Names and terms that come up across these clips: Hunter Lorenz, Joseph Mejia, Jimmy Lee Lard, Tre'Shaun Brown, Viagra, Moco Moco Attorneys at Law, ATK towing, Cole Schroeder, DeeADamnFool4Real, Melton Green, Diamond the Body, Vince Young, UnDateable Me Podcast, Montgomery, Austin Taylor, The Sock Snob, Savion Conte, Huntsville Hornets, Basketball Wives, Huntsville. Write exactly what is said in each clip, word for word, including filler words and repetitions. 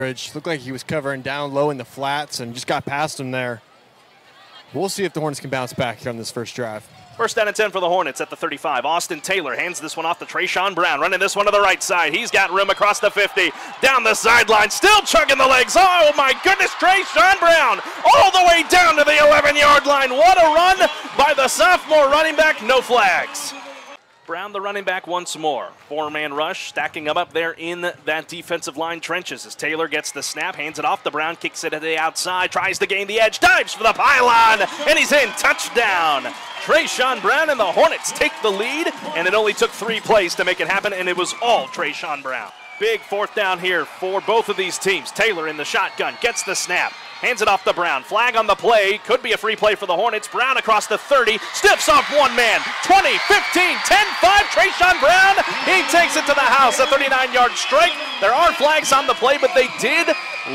Looked like he was covering down low in the flats and just got past him there. We'll see if the Hornets can bounce back here on this first drive. First down and ten for the Hornets at the thirty-five. Austin Taylor hands this one off to Tre'Shaun Brown, running this one to the right side. He's got room across the fifty, down the sideline, still chugging the legs. Oh, my goodness, Tre'Shaun Brown all the way down to the eleven-yard line. What a run by the sophomore running back. No flags. Brown, the running back, once more. Four-man rush, stacking them up there in that defensive line trenches as Taylor gets the snap, hands it off to Brown, kicks it to the outside, tries to gain the edge, dives for the pylon, and he's in. Touchdown. Tre'Shaun Brown and the Hornets take the lead, and it only took three plays to make it happen, and it was all Tre'Shaun Brown. Big fourth down here for both of these teams. Taylor in the shotgun, gets the snap, hands it off to Brown. Flag on the play, could be a free play for the Hornets. Brown across the thirty, stiffs off one man. twenty, fifteen, ten, five, Tre'Shaun Brown, he takes it to the house, a thirty-nine-yard strike. There are flags on the play, but they did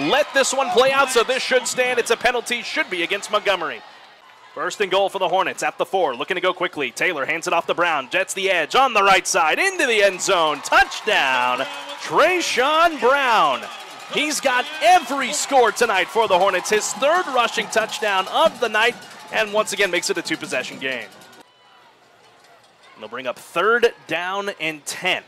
let this one play out, so this should stand. It's a penalty, should be against Montgomery. First and goal for the Hornets at the four, looking to go quickly. Taylor hands it off to Brown, jets the edge on the right side, into the end zone, touchdown, Tre'Shaun Brown. He's got every score tonight for the Hornets, his third rushing touchdown of the night, and once again makes it a two-possession game. And they'll bring up third down and ten.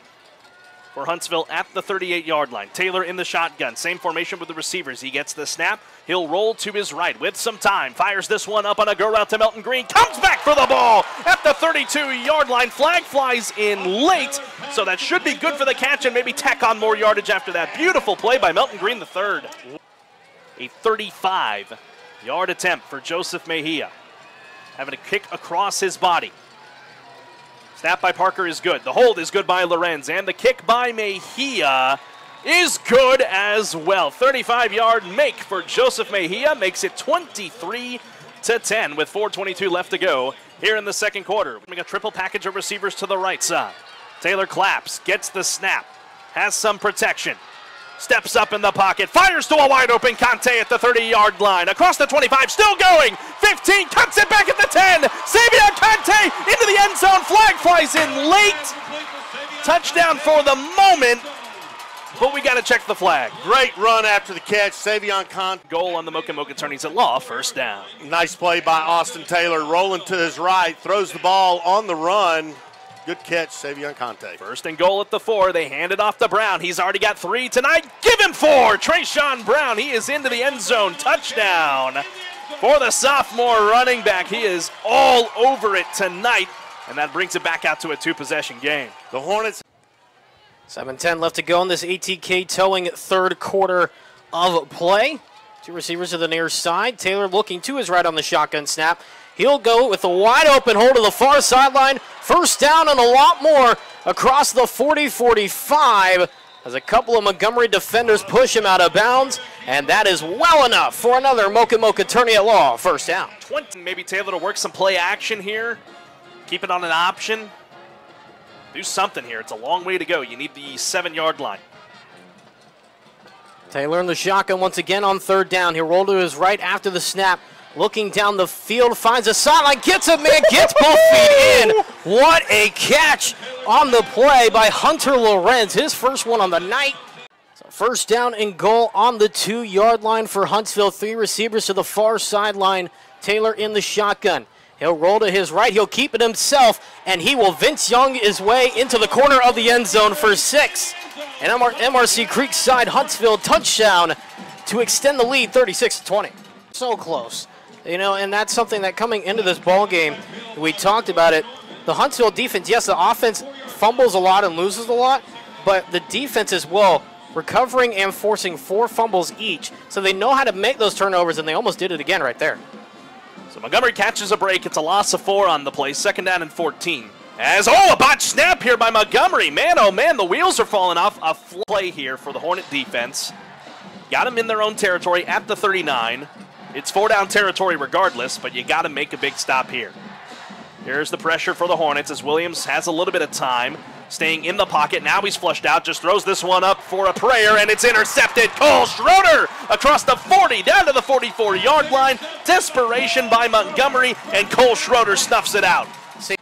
For Huntsville at the thirty-eight-yard line. Taylor in the shotgun, same formation with the receivers. He gets the snap, he'll roll to his right with some time, fires this one up on a go route to Melton Green, comes back for the ball at the thirty-two-yard line. Flag flies in late, so that should be good for the catch and maybe tack on more yardage after that. Beautiful play by Melton Green the third. A thirty-five-yard attempt for Joseph Mejia, having a kick across his body. Snap by Parker is good. The hold is good by Lorenz. And the kick by Mejia is good as well. thirty-five-yard make for Joseph Mejia. Makes it twenty-three to ten with four twenty-two left to go here in the second quarter. We're making a triple package of receivers to the right side. Taylor claps, gets the snap, has some protection. Steps up in the pocket, fires to a wide open Conte at the thirty-yard line. Across the twenty-five, still going. fifteen, cuts it back at the ten. Savion Conte into the end zone. Flag flies in late. Touchdown for the moment, but we got to check the flag. Great run after the catch. Savion Conte. Goal on the Moco Moco Attorneys at Law, first down. Nice play by Austin Taylor, rolling to his right, throws the ball on the run. Good catch, Savion Conte. First and goal at the four. They hand it off to Brown. He's already got three tonight. Give him four. Tre'Shaun Brown, he is into the end zone. Touchdown for the sophomore running back. He is all over it tonight, and that brings it back out to a two-possession game. The Hornets. seven ten left to go in this A T K towing third quarter of play. Two receivers to the near side. Taylor looking to his right on the shotgun snap. He'll go with a wide-open hole to the far sideline. First down and a lot more across the forty forty-five as a couple of Montgomery defenders push him out of bounds, and that is well enough for another Moco Moco attorney at law first down. twenty, maybe Taylor to work some play action here. Keep it on an option. Do something here. It's a long way to go. You need the seven-yard line. Taylor in the shotgun once again on third down. He'll roll to his right after the snap. Looking down the field, finds a sideline, gets a man, gets both feet in. What a catch on the play by Hunter Lorenz, his first one on the night. So first down and goal on the two-yard line for Huntsville. Three receivers to the far sideline. Taylor in the shotgun. He'll roll to his right. He'll keep it himself, and he will Vince Young his way into the corner of the end zone for six. And M R C Creekside Huntsville touchdown to extend the lead thirty-six to twenty. So close. You know, and that's something that coming into this ball game, we talked about it. The Huntsville defense, yes, the offense fumbles a lot and loses a lot, but the defense as well, recovering and forcing four fumbles each. So they know how to make those turnovers, and they almost did it again right there. So Montgomery catches a break. It's a loss of four on the play, second down and fourteen. As, oh, a botched snap here by Montgomery. Man, oh, man, the wheels are falling off. A play here for the Hornet defense. Got them in their own territory at the thirty-nine. It's four down territory regardless, but you got to make a big stop here. Here's the pressure for the Hornets as Williams has a little bit of time, staying in the pocket. Now he's flushed out, just throws this one up for a prayer, and it's intercepted. Cole Schroeder across the forty, down to the forty-four-yard line. Desperation by Montgomery, and Cole Schroeder snuffs it out.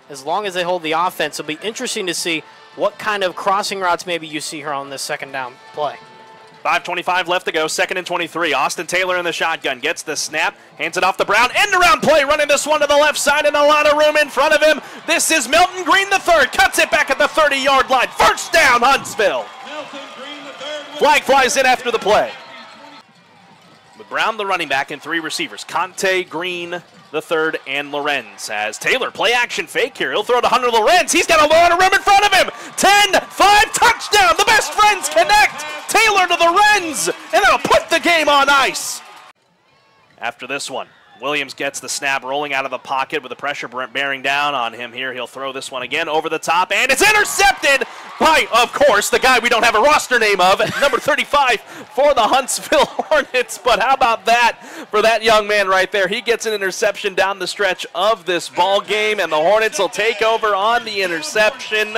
As long as they hold the offense, it'll be interesting to see what kind of crossing routes maybe you see here on this second down play. five twenty-five left to go, second and twenty-three. Austin Taylor in the shotgun, gets the snap, hands it off to Brown. End around play, running this one to the left side and a lot of room in front of him. This is Melton Green the third, cuts it back at the thirty-yard line. First down, Huntsville. Flag flies in after the play. With Brown the running back and three receivers, Conte, Green the third, and Lorenz. As Taylor, play action fake here. He'll throw to Hunter Lorenz. He's got a lot of room in front of him. ten five, touchdown. The best friends connect. Taylor to Lorenz, and that'll put the game on ice. After this one, Williams gets the snap, rolling out of the pocket with the pressure bearing down on him here. He'll throw this one again over the top, and it's intercepted by, of course, the guy we don't have a roster name of, number thirty-five for the Huntsville Hornets. But how about that for that young man right there? He gets an interception down the stretch of this ball game, and the Hornets will take over on the interception.